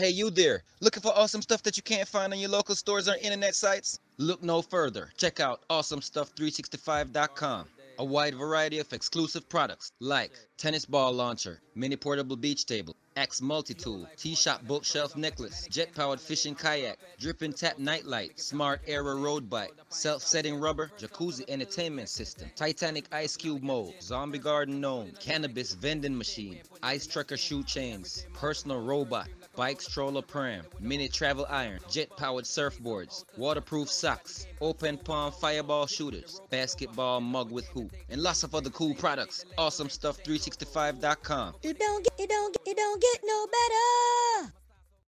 Hey, you there, looking for awesome stuff that you can't find on your local stores or internet sites? Look no further. Check out awesomestuff365.com. A wide variety of exclusive products like tennis ball launcher, mini portable beach table, axe multi-tool, T-shop bookshelf necklace, jet-powered fishing kayak, drip and tap nightlight, smart era road bike, self-setting rubber, jacuzzi entertainment system, Titanic ice cube mold, zombie garden gnome, cannabis vending machine, ice trucker shoe chains, personal robot, bikes stroller pram, mini travel iron, jet-powered surfboards, waterproof socks, open palm fireball shooters, basketball mug with hoop, and lots of other cool products. Awesomestuff365.com. It don't get no better.